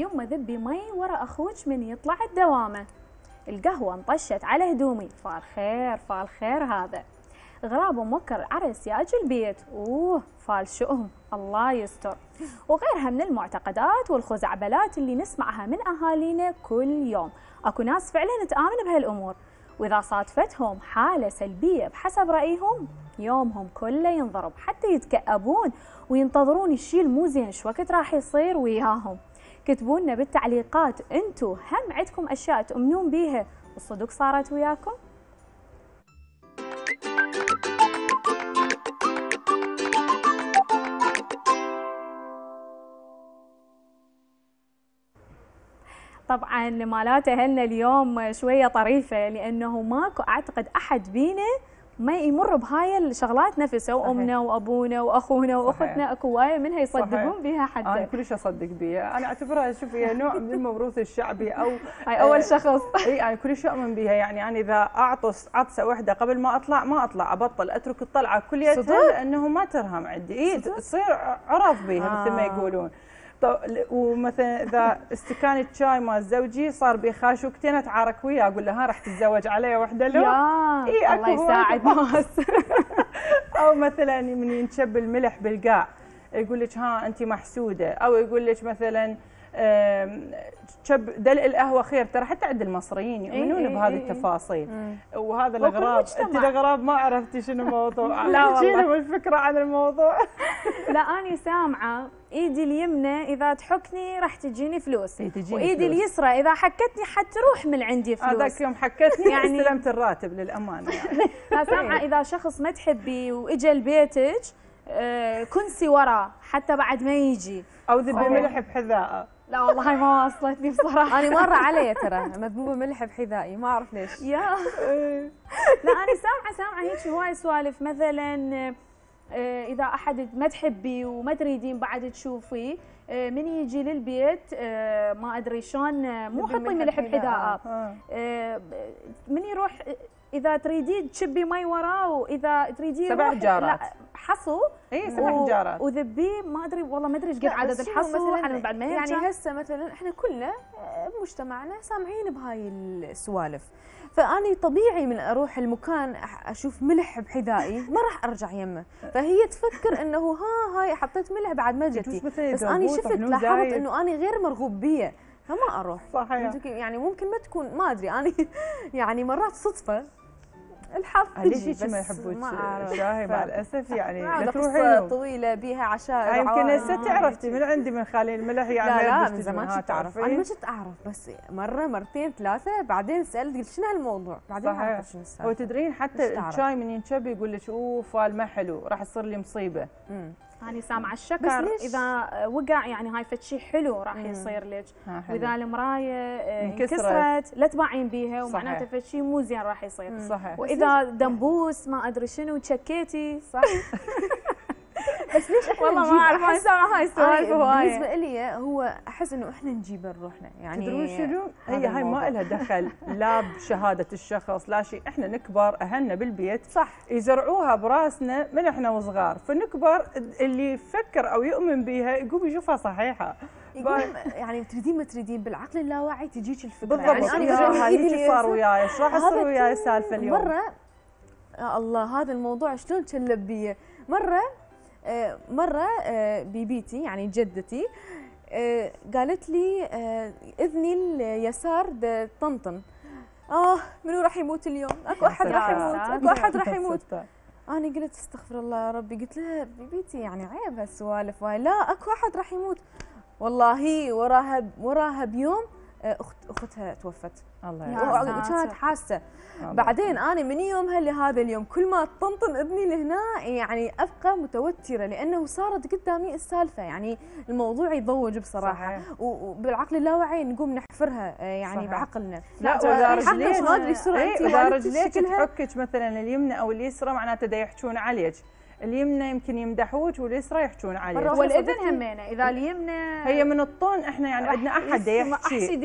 يما ذبي مي ورا أخوك من يطلع الدوامة. القهوة انطشت على هدومي، فال خير فال خير هذا. غراب موكر العرس ياجي البيت، اوه فال شؤم الله يستر. وغيرها من المعتقدات والخزعبلات اللي نسمعها من أهالينا كل يوم. اكو ناس فعلا تآمن بهالأمور، وإذا صادفتهم حالة سلبية بحسب رأيهم يومهم كله ينضرب، حتى يتكأبون وينتظرون الشيء المو زين ايش وقت راح يصير وياهم. كتبوا لنا بالتعليقات انتم هم عندكم اشياء تؤمنون بيها والصدق صارت وياكم؟ طبعا مالات اهلنا اليوم شويه طريفه، لانه ماكو اعتقد احد بينا ما يمر بهاي الشغلات نفسه، وامنا وابونا واخونا واختنا اكو وايه منها يصدقون بها. حتى انا كلش اصدق بها، انا اعتبرها شوف هي نوع من الموروث الشعبي او هاي اول شخص اي انا كلش اؤمن بها. يعني انا اذا اعطس عطسه وحده قبل ما اطلع ما اطلع، ابطل اترك الطلعه كليتها لانه ما ترهم عندي، اي تصير عرف بها مثل ما يقولون. ومثلا اذا استكان الشاي مال زوجي صار بي خاش وقتين اتعارك وياه، اقول له ها راح تتزوج علي وحده لو إيه الله يساعد ناس او مثلا من ينشب الملح بالقاع يقول لك ها انت محسوده، او يقول لك مثلا شب دلق القهوه خير. ترى حتى عند المصريين يؤمنون بهذه التفاصيل. وهذا الغراب انت الغراب ما عرفتي شنو الموضوع لا والله الفكره عن الموضوع لا انا سامعه ايدي اليمنى اذا تحكني راح تجيني فلوس، وايدي اليسرى اذا حكتني حتروح من عندي فلوس. هذاك يوم حكتني يعني استلمت الراتب للامانه يعني انا سامعه اذا شخص ما تحبي واجى لبيتك كنسي وراه حتى بعد ما يجي، او ذبي ملح بحذاءه. لا والله ما وصلتني بصراحه انا مره علي ترى مذبوبه ملح بحذائي ما اعرف ليش يا لا انا سامعه هيك هواي سوالف، مثلا اذا احد ما تحبي وما تريدين بعد تشوفيه من يجي للبيت ما ادري شلون مو حطي ملح بحذائه، من يروح اذا تريدين تشبي مي وراه، واذا تريدين سبع جارات حصو اي سبع جارات وذبيه ما ادري والله ما ادري ايش قد عدد الحصو مثلا بعد ما يعني هسه مثلا احنا كلنا بمجتمعنا سامعين بهاي السوالف، فاني طبيعي من اروح المكان اشوف ملح بحذائي ما راح ارجع يمه، فهي تفكر انه هاي حطيت ملح بعد ما جتي، بس اني شفت لاحظت انه اني غير مرغوب بيه فما اروح. صحيح يعني ممكن ما تكون ما ادري انا يعني مرات صدفه الحظ تجي بس ما يحبوك شاهي مع الاسف يعني لا تروحي طويله بيها عشاء يمكن هسه تعرفتي من عندي من خالي الملح يعني لا من زمان كنت اعرف، انا ما كنت اعرف بس مره مرتين ثلاثه بعدين سالت قلت شنو هالموضوع بعدين عرفت شنو السالفه. هو تدرين حتى الشاي من ينشب يقول لك اوه فال ما حلو راح تصير لي مصيبه. أنا سامعة الشكر إذا وقع يعني هاي فد شيء حلو راح يصير لك، وإذا المراية انكسرت لا تباعين بيها ومعناته فد شيء مو زين راح يصير. صحيح. وإذا دنبوس ما أدري شنو تشكيتي صح بس ليش احنا والله ما اعرف احس هاي السوالف هواي بالنسبه لي، هو احس انه احنا نجيبه لروحنا يعني تدرون شنو؟ هاي ما لها دخل لا بشهاده الشخص لا شيء، احنا نكبر اهلنا بالبيت صح يزرعوها براسنا من احنا وصغار، فنكبر اللي يفكر او يؤمن بيها يقوم يشوفها صحيحه يعني تريدين ما تريدين بالعقل اللاواعي تجيك الفكره بالضبط. يعني انا هاي صار وياي ايش راح يصير وياي سالفه اليوم. مره الله هذا الموضوع شلون تشلب بيه، مرة بيبيتي يعني جدتي قالت لي إذني اليسار طنطن، منو راح يموت اليوم؟ اكو احد راح يموت، اكو احد راح يموت. انا قلت استغفر الله يا ربي، قلت لها بيبيتي يعني عيب هالسوالف وهاي، لا اكو احد راح يموت. والله وراها بيوم اختها توفت. الله كانت حاسه. بعدين انا من يومها لهذا اليوم كل ما تطنطن ابني لهنا يعني ابقى متوتره، لانه صارت قدامي السالفه، يعني الموضوع يضوج بصراحه وبالعقل اللاواعي نقوم نحفرها يعني بعقلنا. لا اذا رجليك ما ادري شو انت اذا رجليك تحكك مثلا اليمنى او اليسرى معناته دا يحجون عليك، اليمنى يمكن يمدحوك واليسرى يحجون عليك، والاذن همينه اذا اليمنى هي من الطن احنا يعني عندنا احد يحكي